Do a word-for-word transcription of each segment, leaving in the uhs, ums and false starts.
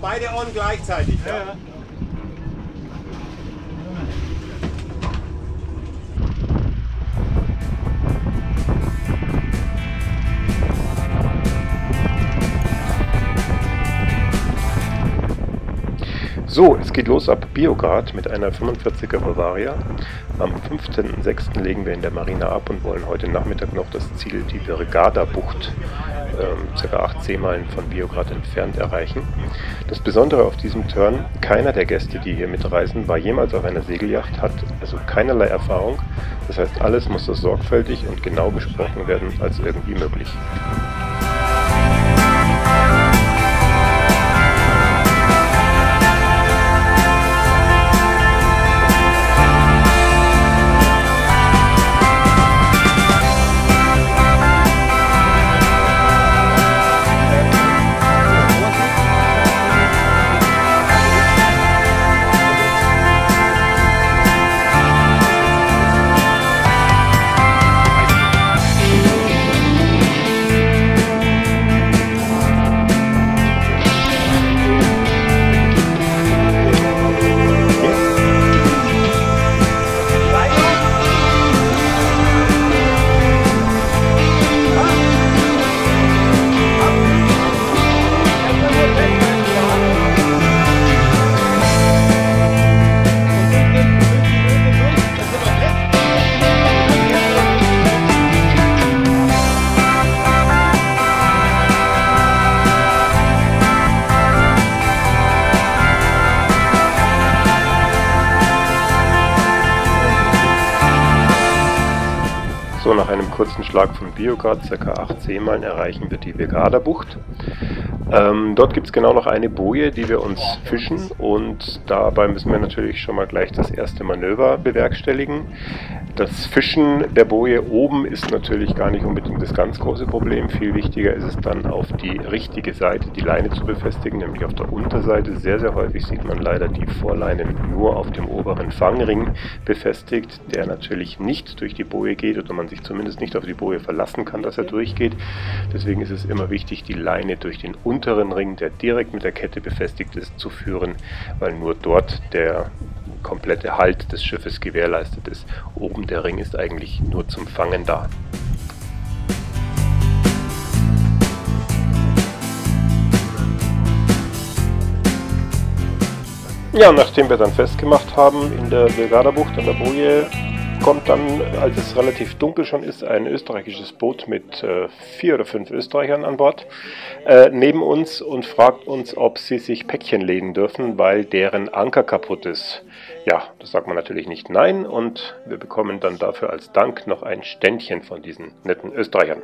beide on gleichzeitig. Ja. Ja. So, es geht los ab Biograd mit einer fünfundvierziger Bavaria. Am fünfzehnten sechsten legen wir in der Marina ab und wollen heute Nachmittag noch das Ziel, die Regada-Bucht, äh, ca. acht Seemeilen von Biograd entfernt, erreichen. Das Besondere auf diesem Turn, keiner der Gäste, die hier mitreisen, war jemals auf einer Segelyacht, hat also keinerlei Erfahrung. Das heißt, alles muss so sorgfältig und genau besprochen werden, als irgendwie möglich. Nach einem kurzen Schlag von Biograd, ca. acht Seemeilen, erreichen wir die Begaderbucht. Ähm, dort gibt es genau noch eine Boje, die wir uns fischen, und dabei müssen wir natürlich schon mal gleich das erste Manöver bewerkstelligen. Das Fischen der Boje oben ist natürlich gar nicht unbedingt das ganz große Problem. Viel wichtiger ist es dann, auf die richtige Seite die Leine zu befestigen, nämlich auf der Unterseite. Sehr, sehr häufig sieht man leider die Vorleinen nur auf dem oberen Fangring befestigt, der natürlich nicht durch die Boje geht oder man sich zumindest nicht auf die Boje verlassen kann, dass er durchgeht. Deswegen ist es immer wichtig, die Leine durch den unteren Ring, der direkt mit der Kette befestigt ist, zu führen, weil nur dort der komplette Halt des Schiffes gewährleistet ist. Oben der Ring ist eigentlich nur zum Fangen da. Ja, nachdem wir dann festgemacht haben in der Belgaderbucht an der Boje, kommt dann, als es relativ dunkel schon ist, ein österreichisches Boot mit äh, vier oder fünf Österreichern an Bord äh, neben uns und fragt uns, ob sie sich Päckchen legen dürfen, weil deren Anker kaputt ist. Ja, das sagt man natürlich nicht nein, und wir bekommen dann dafür als Dank noch ein Ständchen von diesen netten Österreichern.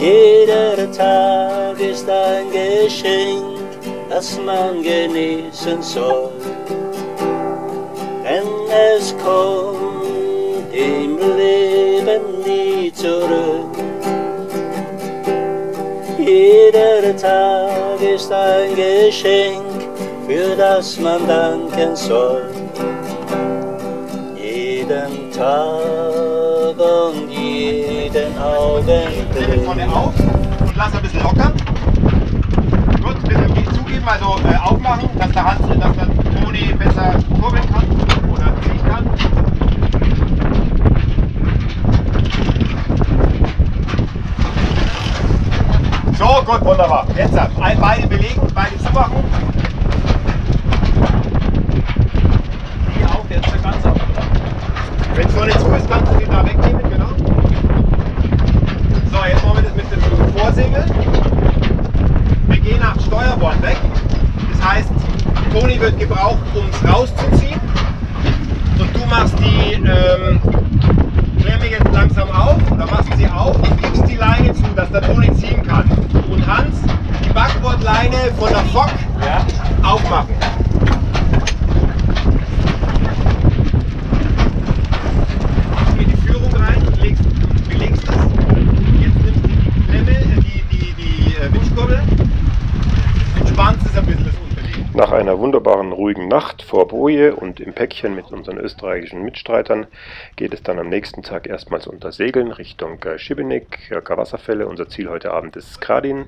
Jeder Tag ist ein Geschenk, dass man genießen soll, denn es kommt im Leben nie zurück. Jeder Tag ist ein Geschenk, für das man danken soll. Jeden Tag und jeden Augenblick. Vorne auf und lass ein bisschen locker. Gut, ein bisschen Weg zugeben, also äh, aufmachen, dass der Hans, dass der Toni besser kurbeln kann oder ziehen kann. So, gut, wunderbar. Jetzt beide belegen, beide zumachen. Die auch, der ist ja ganz auf. Wenn es noch nicht zu ist, kannst du den da wegnehmen, genau. So, jetzt machen wir das mit dem Vorsegel. Wir gehen nach Steuerbord weg. Das heißt, Toni wird gebraucht, um es rauszuziehen. Und du machst die ähm, Klemme jetzt langsam auf, oder machst sie auf und gibst die Leine zu, dass der Toni ziehen kann. Und Hans, die Backbordleine von der Fock, ja, aufmachen. Hier die Führung rein, du legst, du legst das. Jetzt nimmst du die Klemme, die, die, die Windkurbel, und spannst es ein bisschen. Nach einer wunderbaren ruhigen Nacht vor Boje und im Päckchen mit unseren österreichischen Mitstreitern geht es dann am nächsten Tag erstmals unter Segeln Richtung Šibenik, circa Wasserfälle. Unser Ziel heute Abend ist Skradin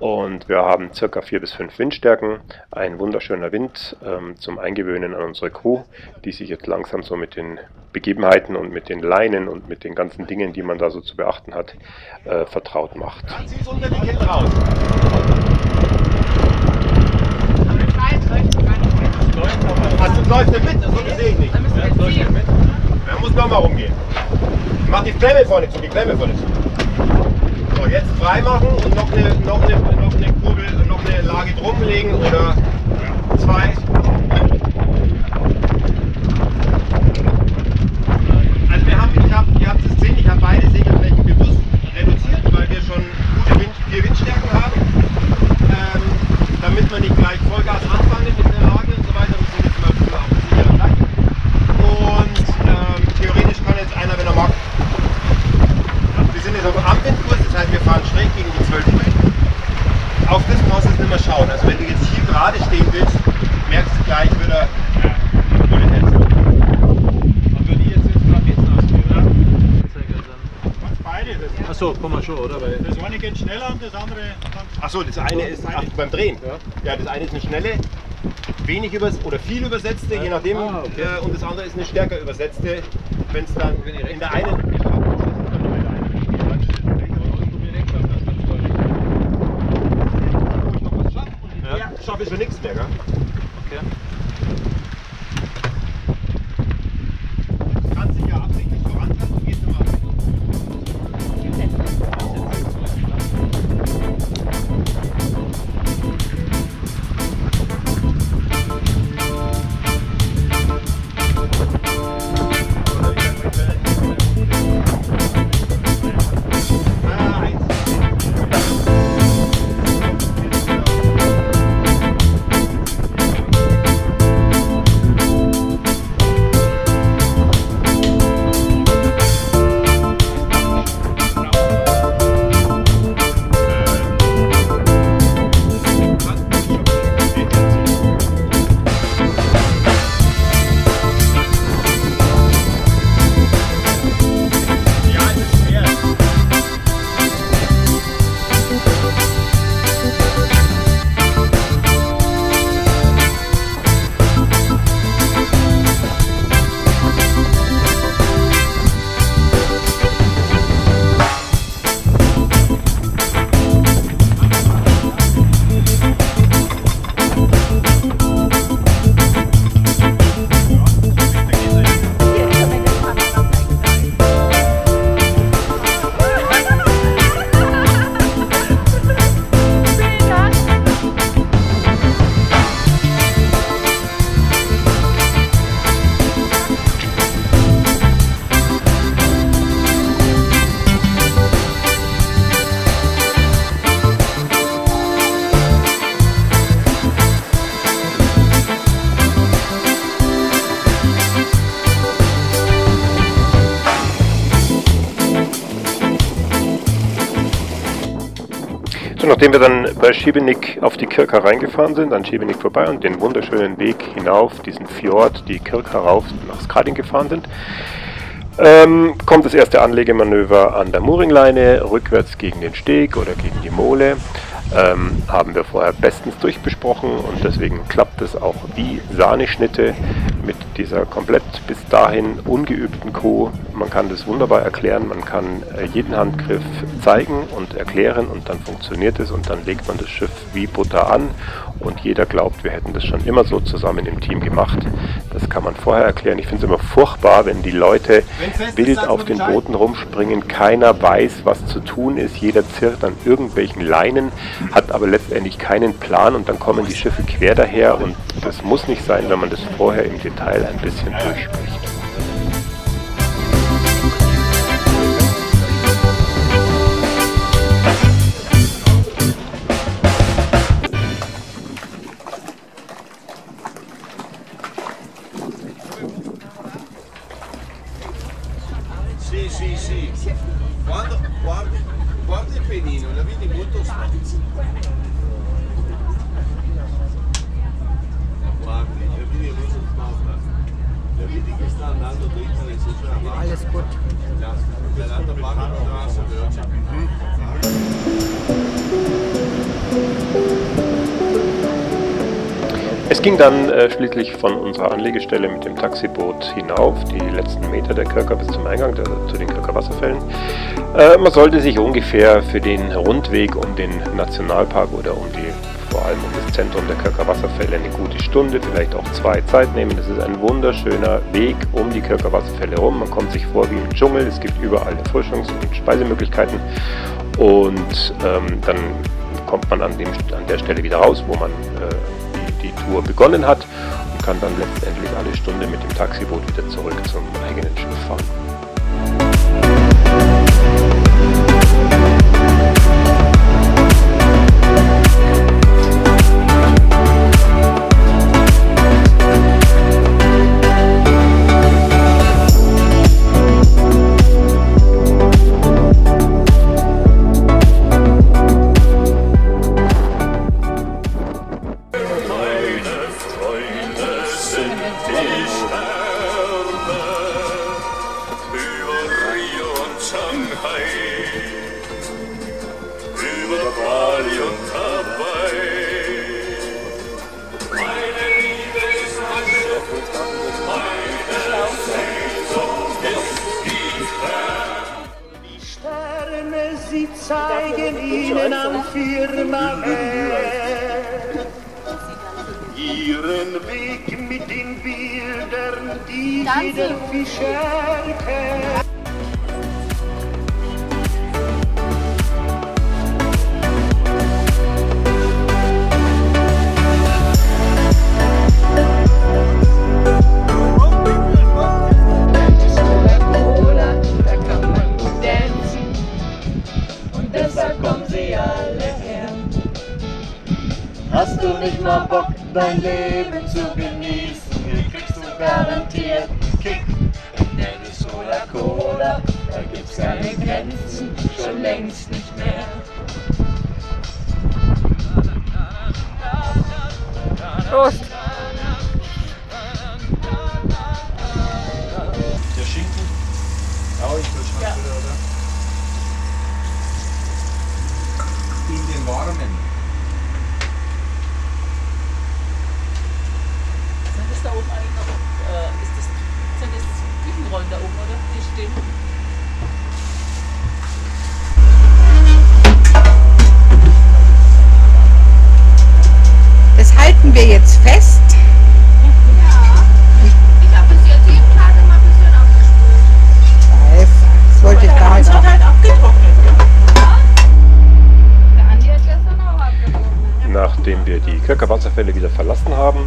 und wir haben circa vier bis fünf Windstärken. Ein wunderschöner Wind ähm, zum Eingewöhnen an unsere Crew, die sich jetzt langsam so mit den Begebenheiten und mit den Leinen und mit den ganzen Dingen, die man da so zu beachten hat, äh, vertraut macht. Also läuft der mit, das sehe ich nicht. Dann läuft der mit. Dann muss nochmal rumgehen. Ich mach die Klemme vorne zu, die Klemme vorne zu. So, jetzt frei machen und noch eine, noch eine, noch eine Kurbel, noch eine Lage drumlegen oder zwei. Also wir haben, ich hab, ihr habt es gesehen, ich habe beide Segelflächen bewusst reduziert, weil wir schon gute Wind, vier Windstärken haben, ähm, damit man nicht gleich Vollgas anfangen mit der Lage. Das eine geht schneller und das andere... Achso, das eine ist ach, beim Drehen. Ja, das eine ist eine schnelle, wenig übers oder viel übersetzte, je nachdem. Ah, okay. äh, und das andere ist eine stärker übersetzte, wenn es dann in der einen... Ja, schaffe ich schon nichts mehr, gell? Okay. Nachdem wir dann bei Šibenik auf die Krka reingefahren sind, an Šibenik vorbei und den wunderschönen Weg hinauf, diesen Fjord, die Krka rauf nach Skradin gefahren sind, ähm, kommt das erste Anlegemanöver an der Mooringleine, rückwärts gegen den Steg oder gegen die Mole. Ähm, haben wir vorher bestens durchbesprochen und deswegen klappt es auch wie Sahneschnitte mit dieser komplett bis dahin ungeübten Crew. Man kann das wunderbar erklären, man kann jeden Handgriff zeigen und erklären und dann funktioniert es und dann legt man das Schiff wie Butter an und jeder glaubt, wir hätten das schon immer so zusammen im Team gemacht. Das kann man vorher erklären. Ich finde es immer furchtbar, wenn die Leute wild auf den Booten rumspringen, keiner weiß, was zu tun ist, jeder zirrt an irgendwelchen Leinen, hat aber letztendlich keinen Plan und dann kommen die Schiffe quer daher und das muss nicht sein, wenn man das vorher im Detail ein bisschen durchspricht. Sì, sì, sì. Quando guardi, guardi il penino, la vedi molto strana. Alles gut. Es ging dann äh, schließlich von unserer Anlegestelle mit dem Taxiboot hinauf, die letzten Meter der Krka bis zum Eingang der, zu den Krka Wasserfällen. Äh, man sollte sich ungefähr für den Rundweg um den Nationalpark oder um die vor allem um das Zentrum der Krka Wasserfälle eine gute Stunde, vielleicht auch zwei Zeit nehmen. Das ist ein wunderschöner Weg um die Krka Wasserfälle herum. Man kommt sich vor wie im Dschungel, es gibt überall Erfrischungs- und Speisemöglichkeiten und ähm, dann kommt man an, dem, an der Stelle wieder raus, wo man äh, die Tour begonnen hat und kann dann letztendlich alle Stunde mit dem Taxiboot wieder zurück zum eigenen Schiff fahren.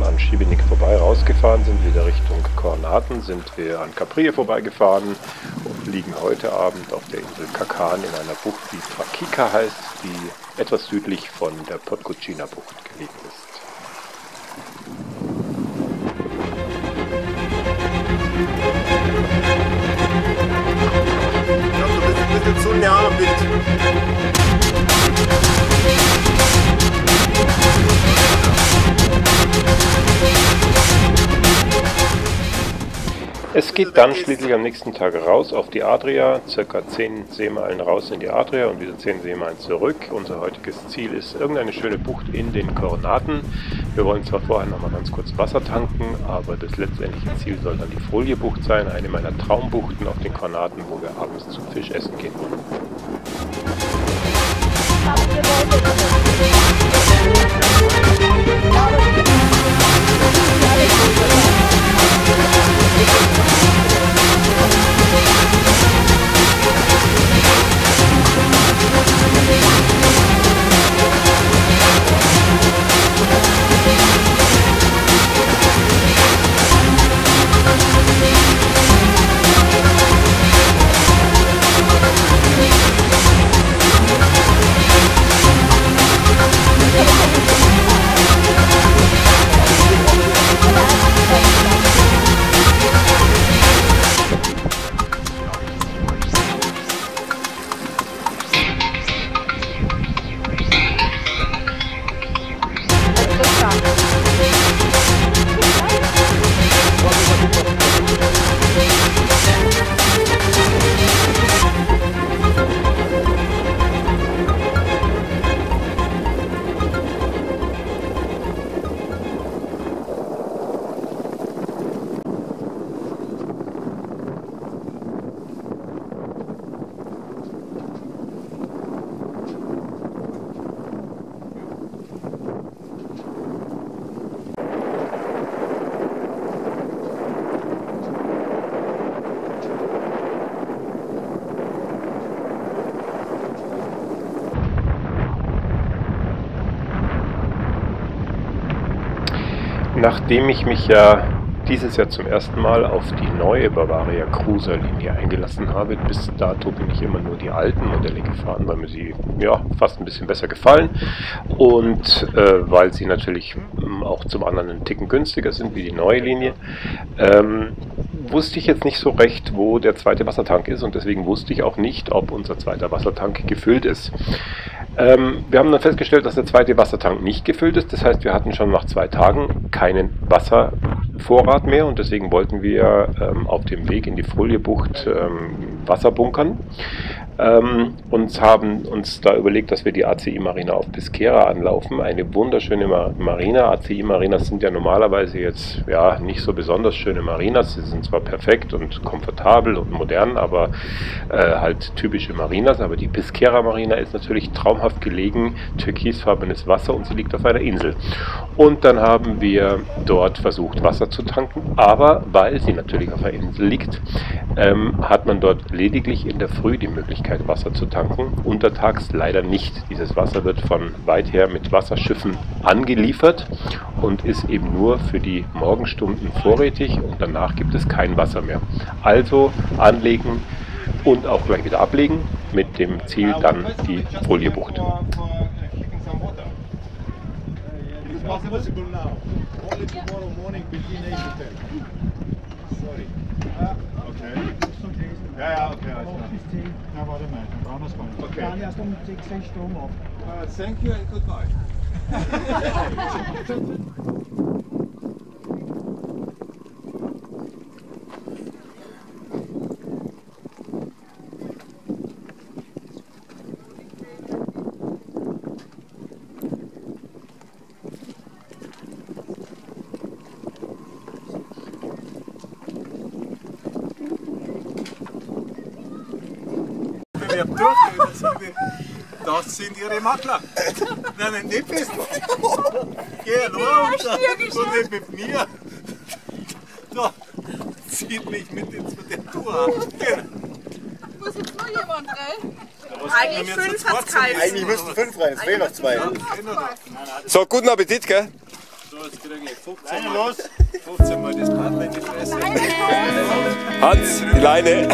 An Šibenik vorbei rausgefahren sind, wieder Richtung Kornaten, sind wir an Caprije vorbeigefahren und liegen heute Abend auf der Insel Kakan in einer Bucht, die Trakika heißt, die etwas südlich von der Podgucina Bucht gelegen ist. Ich glaube, du bist ein bisschen zu nah am Wind. Es geht dann schließlich am nächsten Tag raus auf die Adria, circa zehn Seemeilen raus in die Adria und wieder zehn Seemeilen zurück. Unser heutiges Ziel ist irgendeine schöne Bucht in den Kornaten. Wir wollen zwar vorher nochmal ganz kurz Wasser tanken, aber das letztendliche Ziel soll dann die Foliebucht sein, eine meiner Traumbuchten auf den Kornaten, wo wir abends zum Fisch essen gehen wollen. We'll be right back. nachdem ich mich ja dieses Jahr zum ersten Mal auf die neue Bavaria Cruiser Linie eingelassen habe, bis dato bin ich immer nur die alten Modelle gefahren, weil mir sie ja fast ein bisschen besser gefallen und äh, weil sie natürlich auch zum anderen einen Ticken günstiger sind wie die neue Linie, ähm, wusste ich jetzt nicht so recht, wo der zweite Wassertank ist und deswegen wusste ich auch nicht, ob unser zweiter Wassertank gefüllt ist. Ähm, wir haben dann festgestellt, dass der zweite Wassertank nicht gefüllt ist, das heißt, wir hatten schon nach zwei Tagen keinen Wasservorrat mehr und deswegen wollten wir ähm, auf dem Weg in die Foliebucht ähm, Wasser bunkern. Ähm, uns haben uns da überlegt, dass wir die A C I Marina auf Piškera anlaufen, eine wunderschöne Mar Marina. A C I Marinas sind ja normalerweise jetzt ja nicht so besonders schöne Marinas, sie sind zwar perfekt und komfortabel und modern, aber äh, halt typische Marinas, aber die Piškera Marina ist natürlich traumhaft gelegen, türkisfarbenes Wasser und sie liegt auf einer Insel. Und dann haben wir dort versucht, Wasser zu tanken, aber weil sie natürlich auf einer Insel liegt, ähm, hat man dort lediglich in der Früh die Möglichkeit, Wasser zu tanken, untertags leider nicht. Dieses Wasser wird von weit her mit Wasserschiffen angeliefert und ist eben nur für die Morgenstunden vorrätig und danach gibt es kein Wasser mehr. Also anlegen und auch gleich wieder ablegen mit dem Ziel dann die Foliebucht. Ja, ja, okay, alles klar. Ja, warte mal, dann brauchen wir es gar nicht. Okay. Dann erst um sechs Uhr Strom ab. Uh, thank you and good night. Das sind ihre Makler. Nein, nein, nicht bist du. Geh runter und nicht mit mir. Da, zieht mich mit ins Tour. Muss jetzt nur jemand rein? Eigentlich fünf hat's gehalten. Eigentlich müssten fünf rein, es fehlen noch zwei. So, guten Appetit, gell? So, jetzt kriege ich fünfzehn Mal. Los. fünfzehn Mal das Paddel in die Fresse. Hans, die Leine.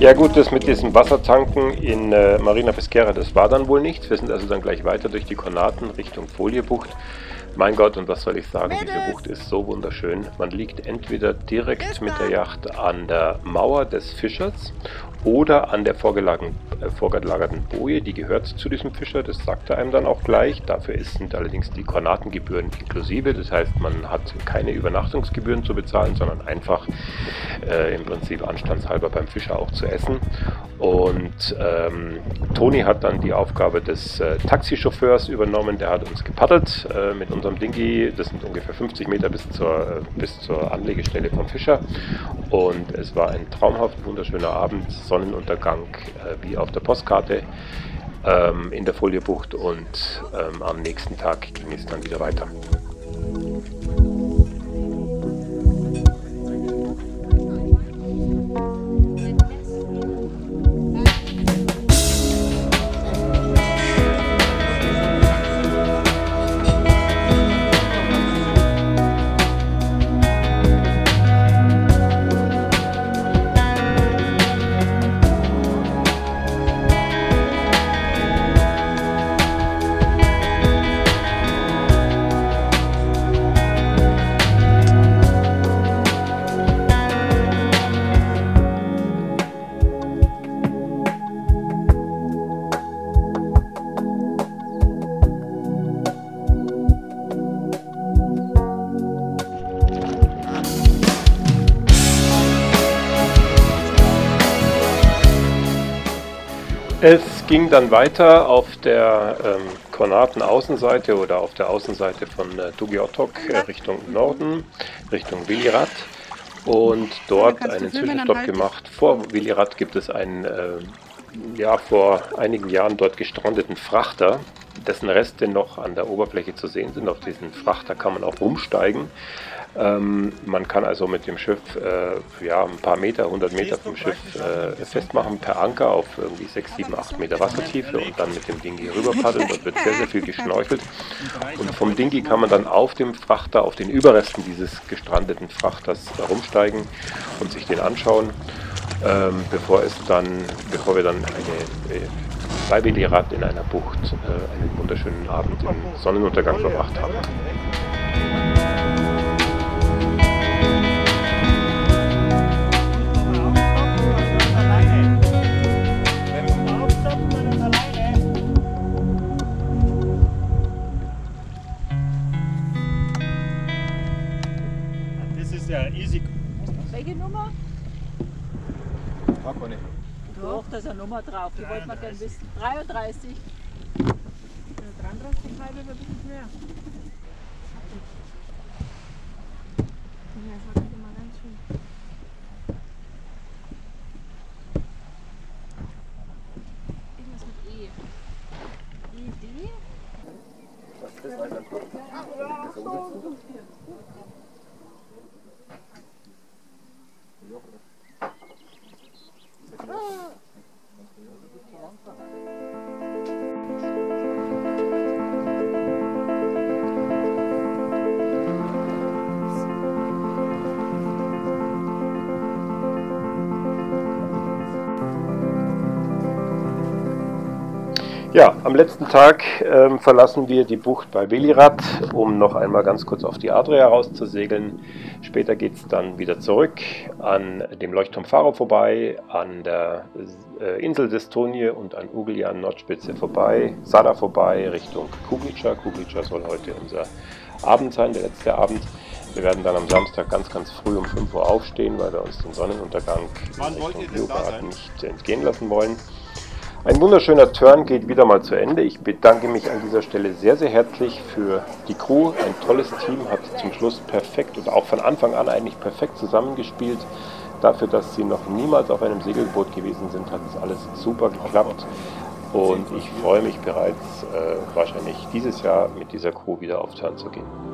Ja gut, das mit diesem Wassertanken in äh, Marina Piškera, das war dann wohl nichts. Wir sind also dann gleich weiter durch die Kornaten Richtung Foliebucht. Mein Gott, und was soll ich sagen, diese Bucht ist so wunderschön. Man liegt entweder direkt mit der Yacht an der Mauer des Fischers oder an der vorgelagerten Boje, die gehört zu diesem Fischer, das sagt er einem dann auch gleich. Dafür sind allerdings die Kornatengebühren inklusive, das heißt, man hat keine Übernachtungsgebühren zu bezahlen, sondern einfach äh, im Prinzip anstandshalber beim Fischer auch zu essen. Und ähm, Toni hat dann die Aufgabe des äh, Taxichauffeurs übernommen, der hat uns gepaddelt äh, mit unserem Dinghy, das sind ungefähr fünfzig Meter bis zur, äh, bis zur Anlegestelle vom Fischer. Und es war ein traumhaft wunderschöner Abend, Sonnenuntergang äh, wie auf der Postkarte ähm, in der Foliebucht und ähm, am nächsten Tag ging es dann wieder weiter. Es ging dann weiter auf der ähm, Kornaten-Außenseite oder auf der Außenseite von äh, Dugi Otok äh, Richtung Norden, Richtung Vilirat und dort einen Zwischenstopp gemacht. Vor Vilirat gibt es einen, äh, ja vor einigen Jahren dort gestrandeten Frachter, dessen Reste noch an der Oberfläche zu sehen sind. Auf diesen Frachter kann man auch rumsteigen. Ähm, man kann also mit dem Schiff äh, ja, ein paar Meter, hundert Meter vom Schiff äh, festmachen, per Anker auf irgendwie sechs, sieben, acht Meter Wassertiefe und dann mit dem Dinghy rüber paddeln. Dort wird sehr, sehr viel geschnorchelt. Und vom Dinghy kann man dann auf dem Frachter, auf den Überresten dieses gestrandeten Frachters herumsteigen und sich den anschauen, ähm, bevor, es dann, bevor wir dann eine... Äh, bei Vilirat in einer Bucht äh, einen wunderschönen Abend im Sonnenuntergang verbracht haben. Das ist ja easy. Welche Nummer? Hab ich nicht. Doch, da ist eine Nummer drauf, die wollten wir gerne wissen. dreiunddreißig. dreiunddreißig halbe oder ein bisschen mehr. Ja, das war immer ganz schön. Irgendwas mit E. E, D? Das war ganz gut. Das ist gut. Ja, am letzten Tag ähm, verlassen wir die Bucht bei Vilirat, um noch einmal ganz kurz auf die Adria rauszusegeln. Später geht es dann wieder zurück an dem Leuchtturm Faro vorbei, an der äh, Insel Destonie und an Ugljan Nordspitze vorbei, Sada vorbei, Richtung Kubitscha. Kubitscha soll heute unser Abend sein, der letzte Abend. Wir werden dann am Samstag ganz, ganz früh um fünf Uhr aufstehen, weil wir uns den Sonnenuntergang in Richtung Lyubarat nicht entgehen lassen wollen. Ein wunderschöner Turn geht wieder mal zu Ende. Ich bedanke mich an dieser Stelle sehr, sehr herzlich für die Crew. Ein tolles Team hat zum Schluss perfekt und auch von Anfang an eigentlich perfekt zusammengespielt. Dafür, dass sie noch niemals auf einem Segelboot gewesen sind, hat es alles super geklappt. Und ich freue mich bereits, äh, wahrscheinlich dieses Jahr mit dieser Crew wieder auf Turn zu gehen.